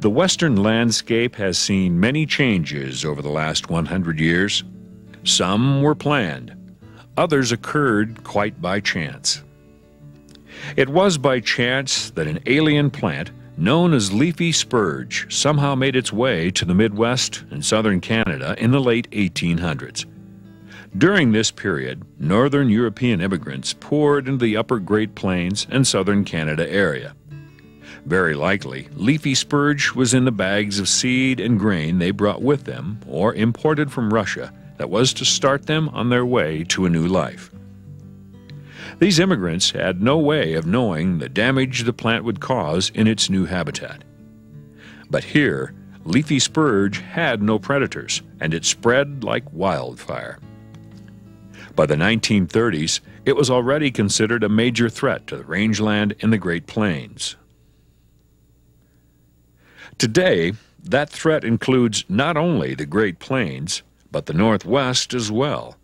The western landscape has seen many changes over the last 100 years. Some were planned, others occurred quite by chance. It was by chance that an alien plant known as leafy spurge somehow made its way to the Midwest and southern Canada in the late 1800s. During this period, northern European immigrants poured into the upper Great Plains and southern Canada area. Very likely, leafy spurge was in the bags of seed and grain they brought with them or imported from Russia that was to start them on their way to a new life. These immigrants had no way of knowing the damage the plant would cause in its new habitat. But here, leafy spurge had no predators, and it spread like wildfire. By the 1930s, it was already considered a major threat to the rangeland in the Great Plains. Today, that threat includes not only the Great Plains, but the Northwest as well,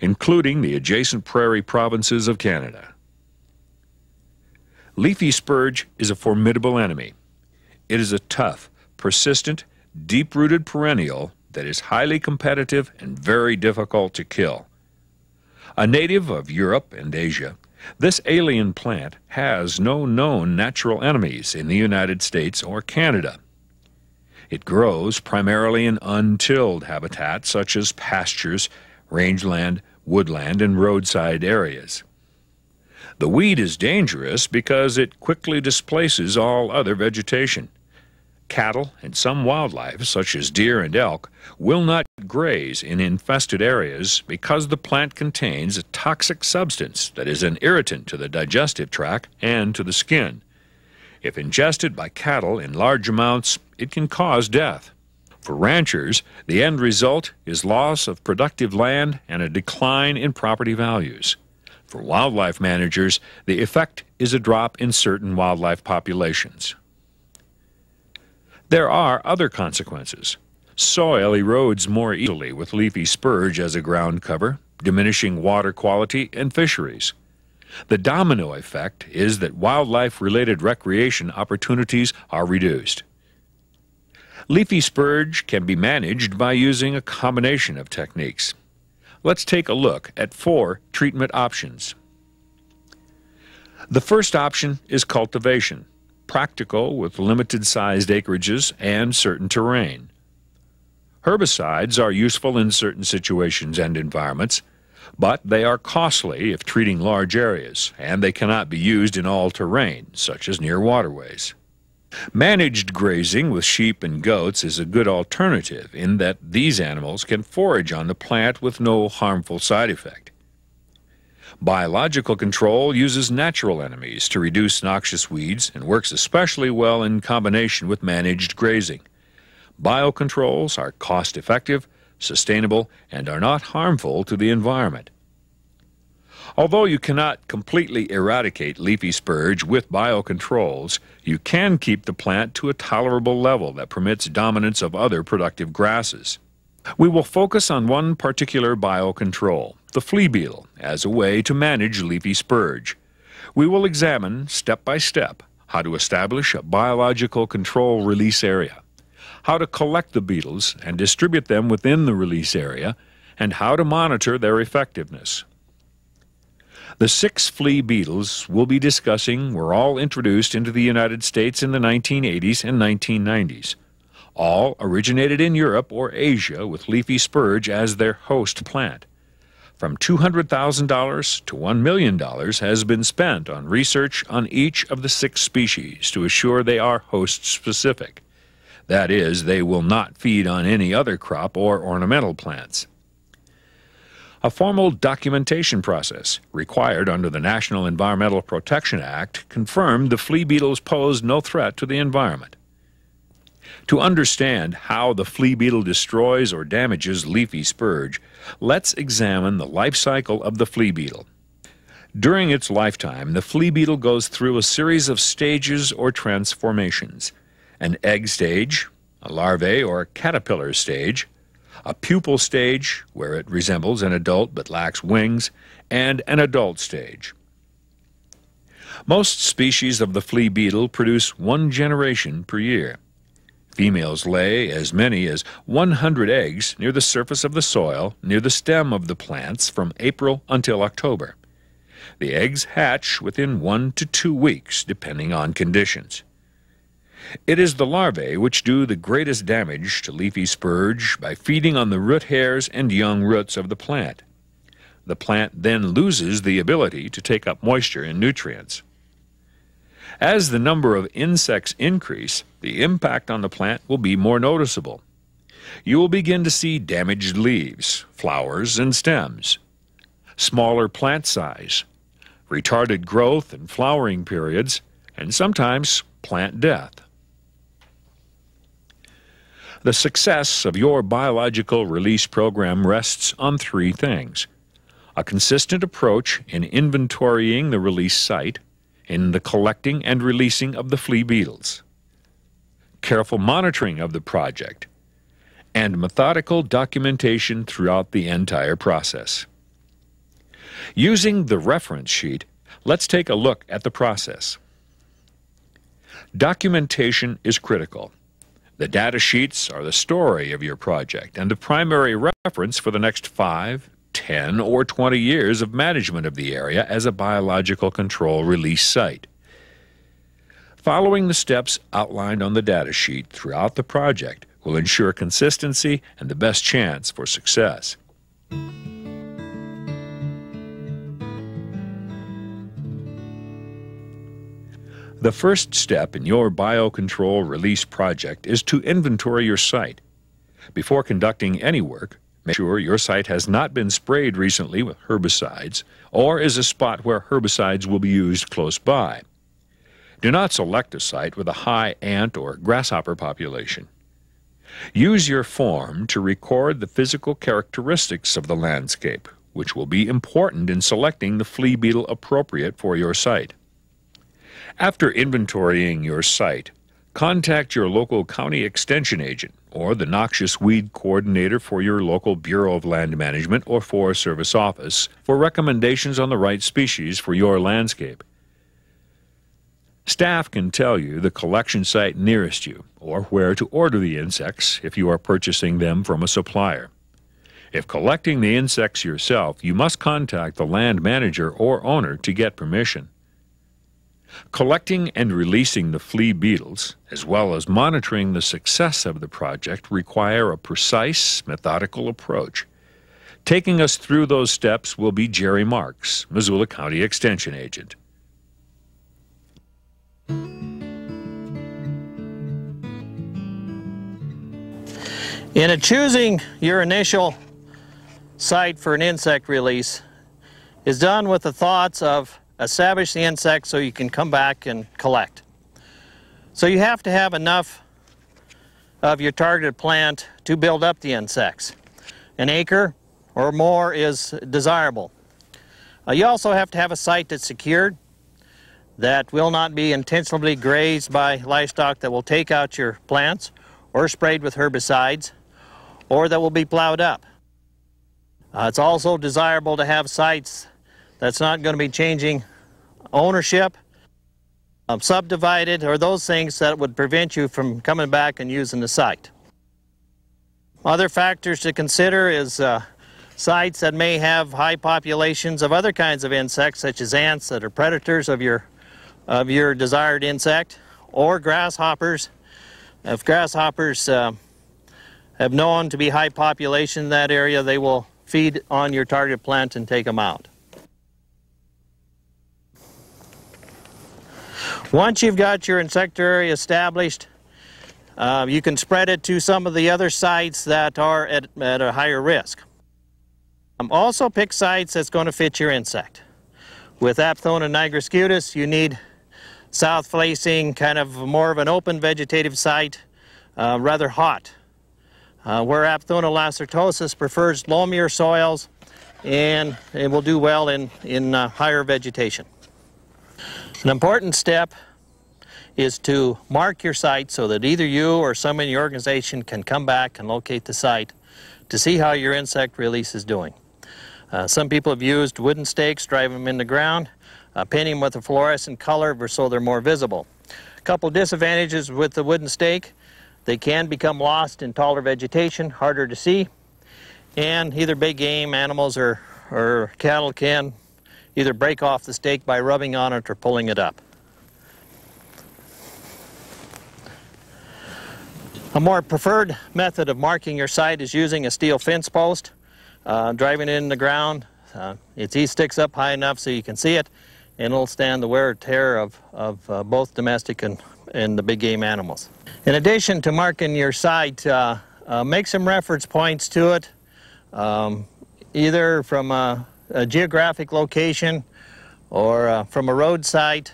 including the adjacent prairie provinces of Canada. Leafy spurge is a formidable enemy. It is a tough, persistent, deep-rooted perennial that is highly competitive and very difficult to kill. A native of Europe and Asia, this alien plant has no known natural enemies in the United States or Canada. It grows primarily in untilled habitats such as pastures, rangeland, woodland, and roadside areas. The weed is dangerous because it quickly displaces all other vegetation. Cattle and some wildlife, such as deer and elk, will not graze in infested areas because the plant contains a toxic substance that is an irritant to the digestive tract and to the skin. If ingested by cattle in large amounts, it can cause death. For ranchers, the end result is loss of productive land and a decline in property values. For wildlife managers, the effect is a drop in certain wildlife populations. There are other consequences. Soil erodes more easily with leafy spurge as a ground cover, diminishing water quality and fisheries. The domino effect is that wildlife-related recreation opportunities are reduced. Leafy spurge can be managed by using a combination of techniques. Let's take a look at 4 treatment options. The first option is cultivation, practical with limited-sized acreages and certain terrain. Herbicides are useful in certain situations and environments, but they are costly if treating large areas, and they cannot be used in all terrain, such as near waterways. Managed grazing with sheep and goats is a good alternative in that these animals can forage on the plant with no harmful side effect. Biological control uses natural enemies to reduce noxious weeds and works especially well in combination with managed grazing. Biocontrols are cost-effective, sustainable, and are not harmful to the environment. Although you cannot completely eradicate leafy spurge with biocontrols, you can keep the plant to a tolerable level that permits dominance of other productive grasses. We will focus on one particular biocontrol, the flea beetle, as a way to manage leafy spurge. We will examine, step by step, how to establish a biological control release area, how to collect the beetles and distribute them within the release area, and how to monitor their effectiveness. The 6 flea beetles we'll be discussing were all introduced into the United States in the 1980s and 1990s. All originated in Europe or Asia with leafy spurge as their host plant. From $200,000 to $1 million has been spent on research on each of the 6 species to assure they are host-specific. That is, they will not feed on any other crop or ornamental plants. A formal documentation process required under the National Environmental Protection Act confirmed the flea beetles posed no threat to the environment. To understand how the flea beetle destroys or damages leafy spurge, let's examine the life cycle of the flea beetle. During its lifetime, the flea beetle goes through a series of stages or transformations: an egg stage, a larvae or caterpillar stage, a pupal stage, where it resembles an adult but lacks wings, and an adult stage. Most species of the flea beetle produce 1 generation per year. Females lay as many as 100 eggs near the surface of the soil, near the stem of the plants, from April until October. The eggs hatch within 1 to 2 weeks, depending on conditions. It is the larvae which do the greatest damage to leafy spurge by feeding on the root hairs and young roots of the plant. The plant then loses the ability to take up moisture and nutrients. As the number of insects increase, the impact on the plant will be more noticeable. You will begin to see damaged leaves, flowers, and stems, smaller plant size, retarded growth and flowering periods, and sometimes plant death. The success of your biological release program rests on 3 things: a consistent approach in inventorying the release site, in the collecting and releasing of the flea beetles, careful monitoring of the project, and methodical documentation throughout the entire process. Using the reference sheet, let's take a look at the process. Documentation is critical. The data sheets are the story of your project and the primary reference for the next 5, 10, or 20 years of management of the area as a biological control release site. Following the steps outlined on the data sheet throughout the project will ensure consistency and the best chance for success. The first step in your biocontrol release project is to inventory your site. Before conducting any work, make sure your site has not been sprayed recently with herbicides or is a spot where herbicides will be used close by. Do not select a site with a high ant or grasshopper population. Use your form to record the physical characteristics of the landscape, which will be important in selecting the flea beetle appropriate for your site. After inventorying your site, contact your local county extension agent or the noxious weed coordinator for your local Bureau of Land Management or Forest Service office for recommendations on the right species for your landscape. Staff can tell you the collection site nearest you or where to order the insects if you are purchasing them from a supplier. If collecting the insects yourself, you must contact the land manager or owner to get permission. Collecting and releasing the flea beetles, as well as monitoring the success of the project, require a precise, methodical approach. Taking us through those steps will be Jerry Marks, Missoula County Extension Agent. In choosing your initial site for an insect release is done with the thoughts of establish the insects so you can come back and collect. So you have to have enough of your targeted plant to build up the insects. An acre or more is desirable. You also have to have a site that's secured, that will not be intentionally grazed by livestock that will take out your plants or sprayed with herbicides or that will be plowed up. It's also desirable to have sites that's not going to be changing ownership, subdivided, or those things that would prevent you from coming back and using the site. Other factors to consider is sites that may have high populations of other kinds of insects, such as ants that are predators of your desired insect, or grasshoppers. If grasshoppers have known to be high population in that area, they will feed on your target plant and take them out. Once you've got your insect area established, you can spread it to some of the other sites that are at a higher risk. Also pick sites that's going to fit your insect. With Aphthona nigriscutis, you need south-facing, kind of more of an open vegetative site, rather hot. Where Aphthona lacertosis prefers loamier soils, and it will do well in higher vegetation. An important step is to mark your site so that either you or someone in your organization can come back and locate the site to see how your insect release is doing. Some people have used wooden stakes, drive them in the ground, painting them with a fluorescent color so they're more visible. A couple disadvantages with the wooden stake: They can become lost in taller vegetation, harder to see, and either big game animals or cattle can either break off the stake by rubbing on it or pulling it up. A more preferred method of marking your site is using a steel fence post, driving it in the ground. It sticks up high enough so you can see it, and it'll stand the wear and tear of both domestic and the big game animals. In addition to marking your site, make some reference points to it, either from a geographic location or from a road site.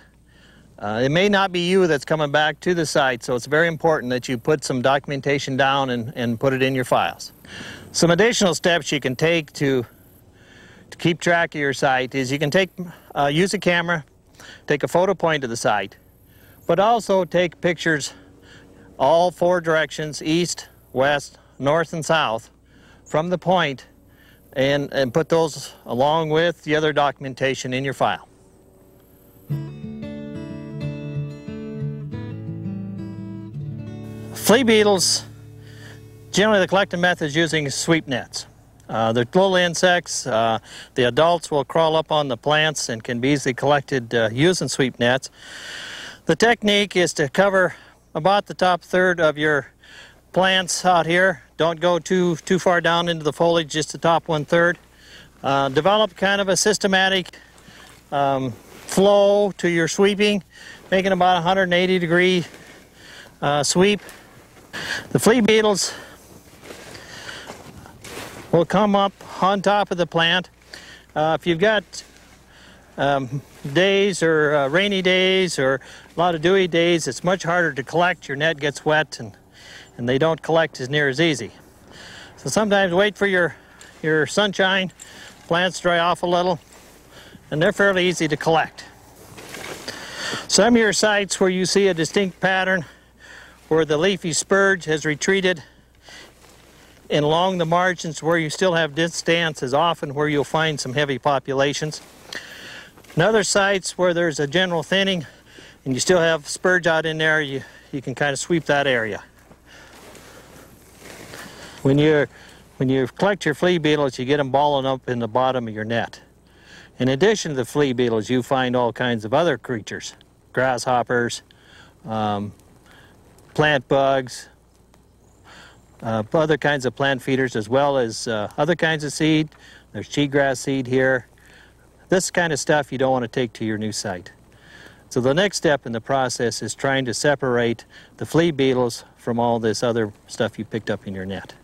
It may not be you that's coming back to the site, so it's very important that you put some documentation down and put it in your files. Some additional steps you can take to keep track of your site is you can use a camera, take a photo point of the site, but also take pictures all four directions, east, west, north, and south, from the point, and put those along with the other documentation in your file. Flea beetles, generally the collecting method is using sweep nets. They're little insects. The adults will crawl up on the plants and can be easily collected using sweep nets. The technique is to cover about the top third of your plants out here. Don't go too far down into the foliage, just the top one third. Develop kind of a systematic flow to your sweeping, making about 180 degree sweep. The flea beetles will come up on top of the plant. If you've got days or rainy days or a lot of dewy days, it's much harder to collect. Your net gets wet and they don't collect as near as easy. So sometimes wait for your sunshine, plants dry off a little, and they're fairly easy to collect. Some of your sites where you see a distinct pattern where the leafy spurge has retreated, and along the margins where you still have dense stands is often where you'll find some heavy populations. In other sites where there's a general thinning and you still have spurge out in there, you can kind of sweep that area. When you collect your flea beetles, you get them balling up in the bottom of your net. In addition to the flea beetles, you find all kinds of other creatures, grasshoppers, plant bugs, other kinds of plant feeders, as well as other kinds of seed. There's cheatgrass seed here. This kind of stuff you don't want to take to your new site. So the next step in the process is trying to separate the flea beetles from all this other stuff you picked up in your net.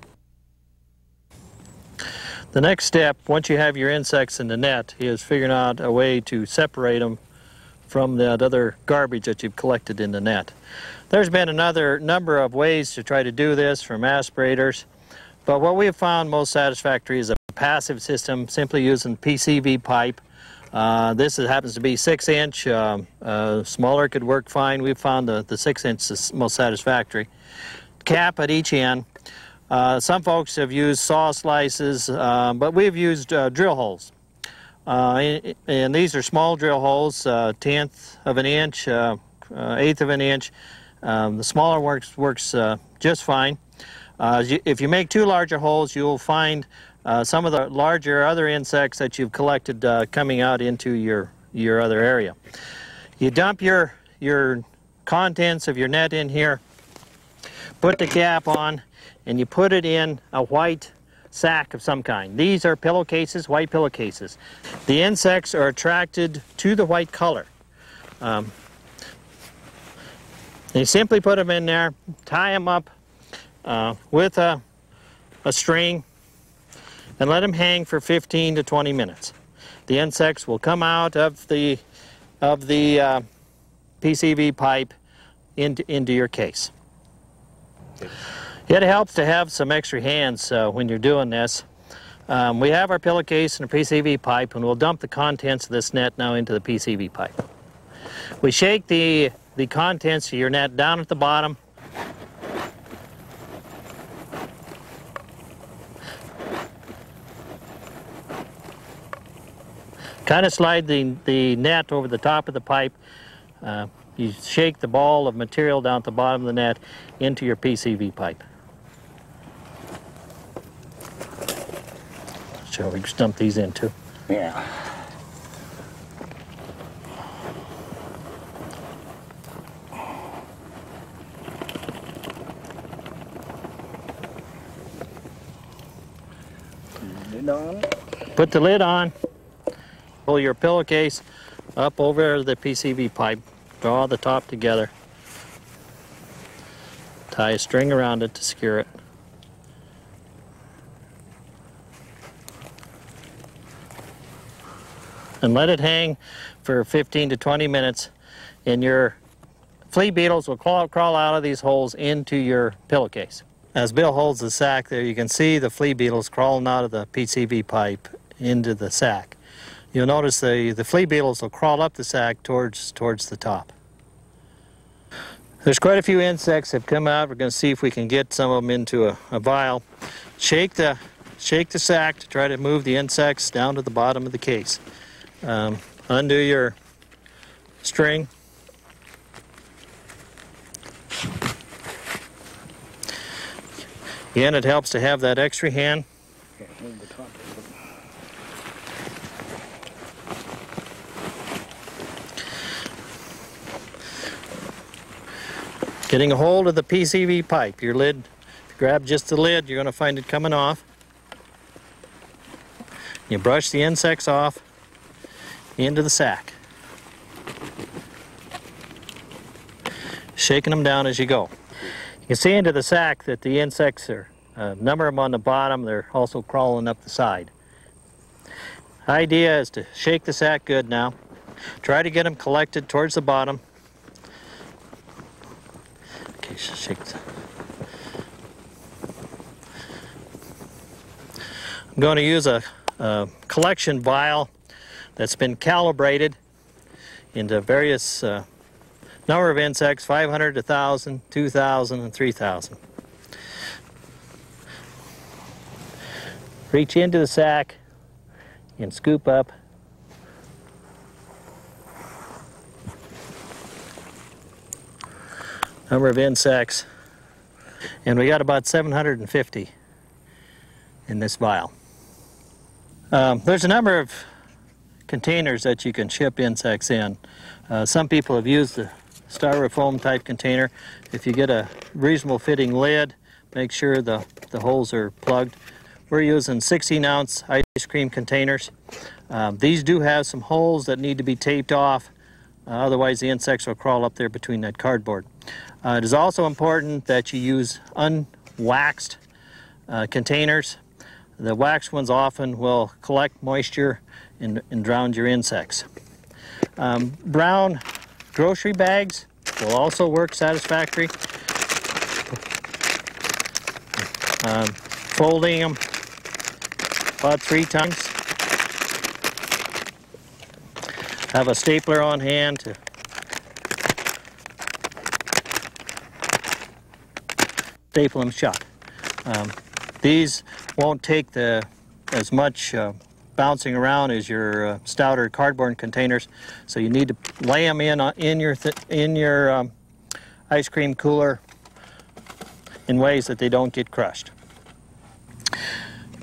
The next step, once you have your insects in the net, is figuring out a way to separate them from that other garbage that you've collected in the net. There's been another number of ways to try to do this, from aspirators, but what we have found most satisfactory is a passive system, simply using PCV pipe. This happens to be 6-inch. Smaller could work fine. We've found the 6-inch is most satisfactory. Cap at each end. Some folks have used saw slices, but we've used drill holes. And these are small drill holes, 1/10 of an inch, 1/8 of an inch. The smaller works just fine. If you make too large holes, you'll find some of the larger other insects that you've collected coming out into your other area. You dump your contents of your net in here, put the cap on, and you put it in a white sack of some kind. These are pillowcases, white pillowcases. The insects are attracted to the white color. You simply put them in there, tie them up with a string, and let them hang for 15 to 20 minutes. The insects will come out of the PCV pipe into your case. It helps to have some extra hands when you're doing this. We have our pillowcase and a PCV pipe, and we'll dump the contents of this net now into the PCV pipe. We shake the contents of your net down at the bottom. Kind of slide the net over the top of the pipe. You shake the ball of material down at the bottom of the net into your PCV pipe. So we dump these into. Yeah. Lid on. Put the lid on. Pull your pillowcase up over the PCV pipe. Draw the top together. Tie a string around it to secure it. And let it hang for 15 to 20 minutes, and your flea beetles will crawl out of these holes into your pillowcase. As Bill holds the sack there, you can see the flea beetles crawling out of the PCV pipe into the sack. You'll notice the flea beetles will crawl up the sack towards the top. There's quite a few insects that have come out. We're going to see if we can get some of them into a vial. Shake the sack to try to move the insects down to the bottom of the case. Undo your string. Again, it helps to have that extra hand. Getting a hold of the PCV pipe, your lid, grab just the lid, you're going to find it coming off. You brush the insects off into the sack, shaking them down as you go. You can see into the sack that the insects are, a number of them on the bottom, they're also crawling up the side. Idea is to shake the sack good now. Try to get them collected towards the bottom. Okay, shake the... I'm going to use a collection vial that's been calibrated into various number of insects, 500 to 1,000, 2,000, and 3,000. Reach into the sack and scoop up. Number of insects, and we got about 750 in this vial. There's a number of containers that you can ship insects in. Some people have used the styrofoam type container. If you get a reasonable fitting lid, make sure the holes are plugged. We're using 16-ounce ice cream containers. These do have some holes that need to be taped off, otherwise the insects will crawl up there between that cardboard. It is also important that you use unwaxed containers. The waxed ones often will collect moisture and drown your insects. Brown grocery bags will also work satisfactory. Folding them about 3 times. Have a stapler on hand to staple them shut. These won't take as much bouncing around as your stouter cardboard containers, so you need to lay them in your ice cream cooler in ways that they don't get crushed.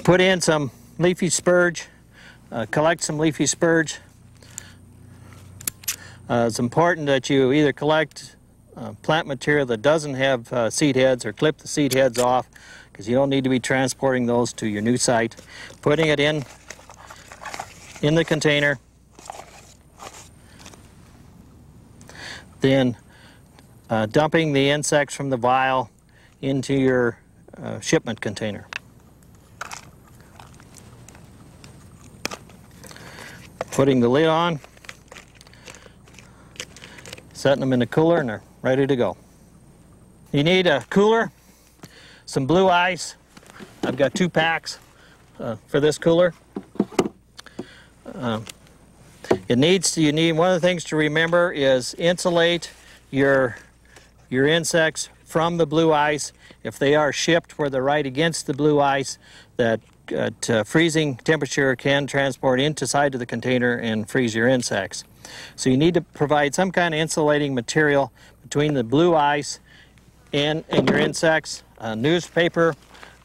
Put in some leafy spurge, collect some leafy spurge. It's important that you either collect plant material that doesn't have seed heads, or clip the seed heads off, because you don't need to be transporting those to your new site. Putting it in the container, then dumping the insects from the vial into your shipment container. Putting the lid on, setting them in the cooler, and they're ready to go. You need a cooler, some blue ice. I've got 2 packs for this cooler. One of the things to remember is insulate your insects from the blue ice. If they are shipped where they're right against the blue ice, that at freezing temperature can transport into the side of the container and freeze your insects. So you need to provide some kind of insulating material between the blue ice and your insects. Newspaper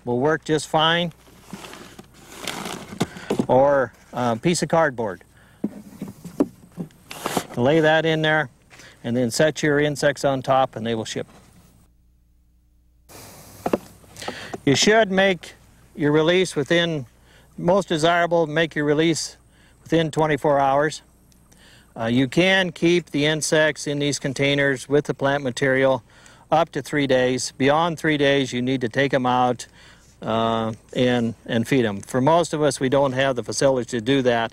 will work just fine, or a piece of cardboard. Lay that in there and then set your insects on top and they will ship. You should make your release within, most desirable, make your release within 24 hours. You can keep the insects in these containers with the plant material up to 3 days. Beyond 3 days, you need to take them out and feed them. For most of us, we don't have the facilities to do that.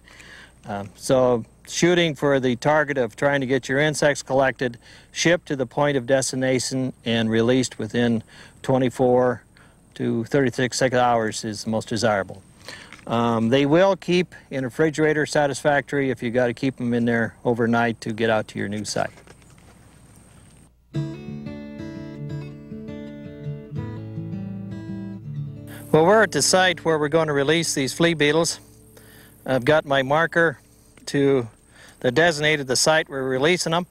So shooting for the target of trying to get your insects collected, shipped to the point of destination, and released within 24 to 36 hours is the most desirable. They will keep in a refrigerator satisfactory if you got to keep them in there overnight to get out to your new site. Well, we're at the site where we're going to release these flea beetles. I've got my marker that designated the site we're releasing them.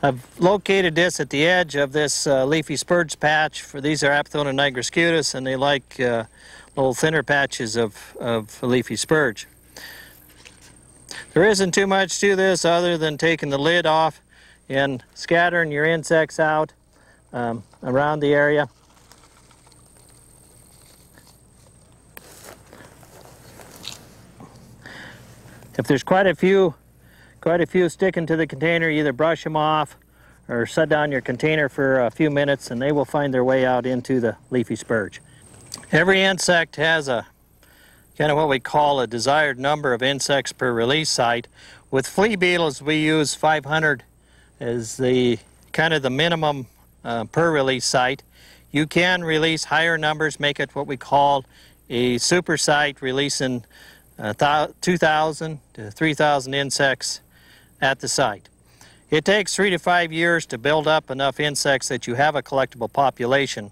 I've located this at the edge of this leafy spurge patch. These are Aphthona nigriscutis, and they like little thinner patches of leafy spurge. There isn't too much to this other than taking the lid off and scattering your insects out around the area. If there's quite a few sticking to the container, either brush them off or set down your container for a few minutes and they will find their way out into the leafy spurge. Every insect has a kind of what we call a desired number of insects per release site. With flea beetles, we use 500 as the kind of the minimum per release site. You can release higher numbers, make it what we call a super site, releasing 2,000 to 3,000 insects at the site. It takes 3 to 5 years to build up enough insects that you have a collectible population,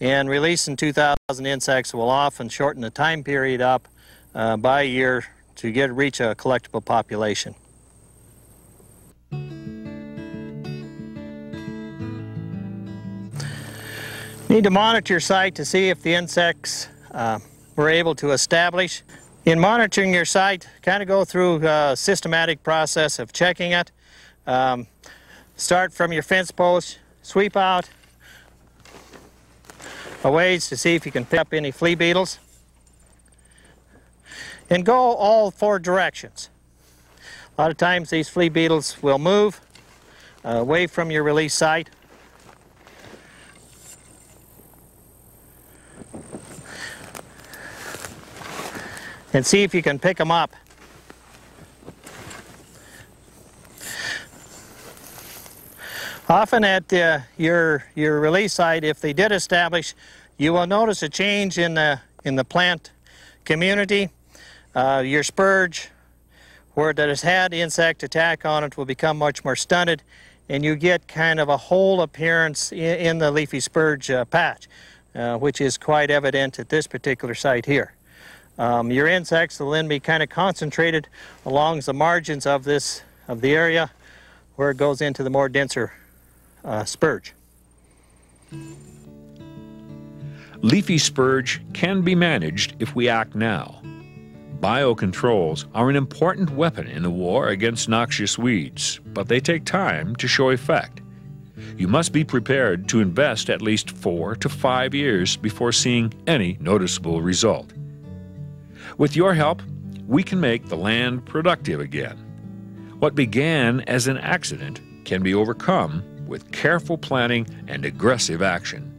and releasing 2,000 insects will often shorten the time period up by a year to reach a collectible population. Need to monitor your site to see if the insects were able to establish. In monitoring your site, kind of go through a systematic process of checking it. Start from your fence post, sweep out a ways to see if you can pick up any flea beetles. And go all four directions. A lot of times these flea beetles will move away from your release site. And see if you can pick them up. Often at your release site, if they did establish, you will notice a change in the plant community. Your spurge, where that has had insect attack on it, will become much more stunted, and you get kind of a whole appearance in the leafy spurge patch, which is quite evident at this particular site here. Your insects will then be kind of concentrated along the margins of the area where it goes into the more denser spurge. Leafy spurge can be managed if we act now. Biocontrols are an important weapon in the war against noxious weeds, but they take time to show effect. You must be prepared to invest at least 4 to 5 years before seeing any noticeable result. With your help, we can make the land productive again. What began as an accident can be overcome with careful planning and aggressive action.